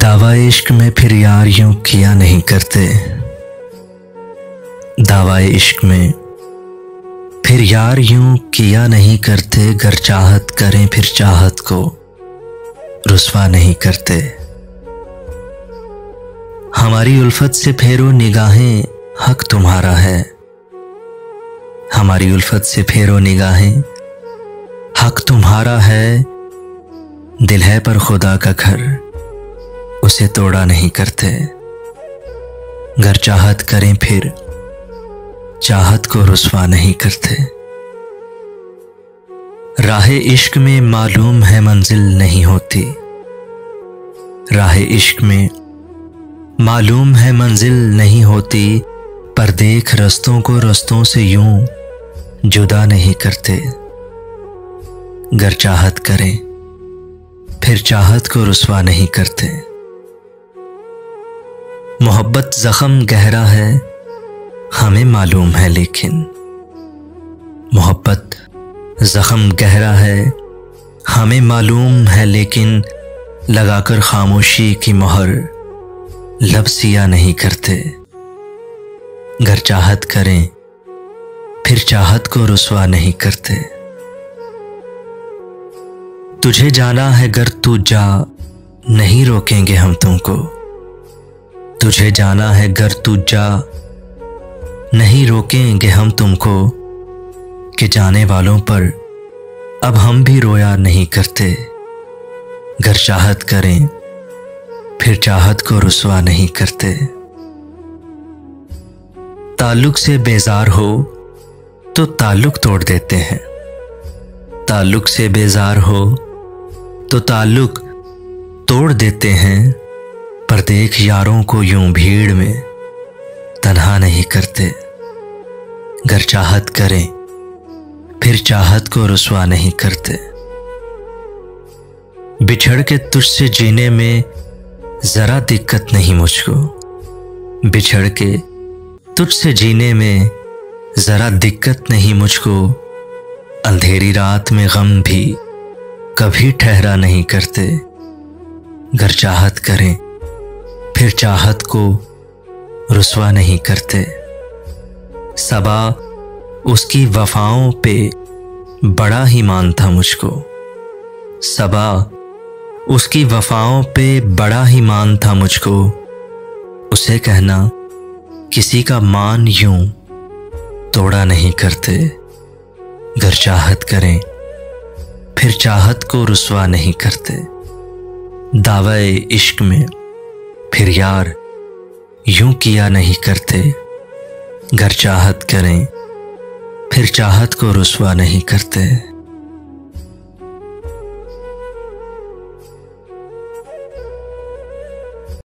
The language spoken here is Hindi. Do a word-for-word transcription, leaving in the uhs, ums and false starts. दावा इश्क में फिर यार यूं किया नहीं करते, दावा इश्क में फिर यार यूं किया नहीं करते। गर चाहत करें फिर चाहत को रुस्वा नहीं करते। हमारी उल्फत से फेरो निगाहें, हक तुम्हारा है। हमारी उल्फत से फेरो निगाहें, हक तुम्हारा है। दिल है पर खुदा का घर, उसे तोड़ा नहीं करते। गर चाहत करें फिर चाहत को रुस्वा नहीं करते। राहे इश्क में मालूम है मंजिल नहीं होती। राहे इश्क में मालूम है मंजिल नहीं होती। पर देख रस्तों को रस्तों से यूं जुदा नहीं करते। गर चाहत करें फिर चाहत को रुस्वा नहीं करते। मोहब्बत जख्म गहरा है हमें मालूम है, लेकिन मोहब्बत जख्म गहरा है हमें मालूम है, लेकिन लगाकर खामोशी की मोहर लब सिया नहीं करते। गर चाहत करें फिर चाहत को रुस्वा नहीं करते। तुझे जाना है गर तू जा, नहीं रोकेंगे हम तुमको। तुझे जाना है गर तू जा, नहीं रोकेंगे हम तुमको। कि जाने वालों पर अब हम भी रोया नहीं करते। गर चाहत करें फिर चाहत को रुस्वा नहीं करते। ताल्लुक से बेजार हो तो ताल्लुक तोड़ देते हैं। ताल्लुक से बेजार हो तो ताल्लुक तोड़ देते हैं। पर देख यारों को यूं भीड़ में तन्हा नहीं करते। गर चाहत करें फिर चाहत को रुस्वा नहीं करते। बिछड़ के तुझसे जीने में जरा दिक्कत नहीं मुझको। बिछड़ के तुझसे जीने में जरा दिक्कत नहीं मुझको। अंधेरी रात में गम भी कभी ठहरा नहीं करते। गर चाहत करें फिर चाहत को रुस्वा नहीं करते। सबा उसकी वफाओं पे बड़ा ही मान था मुझको। सबा उसकी वफाओं पे बड़ा ही मान था मुझको। उसे कहना किसी का मान यूं तोड़ा नहीं करते। गर चाहत करें फिर चाहत को रुस्वा नहीं करते। दावे इश्क में फिर यार यूं किया नहीं करते। गर चाहत करें फिर चाहत को रुस्वा नहीं करते।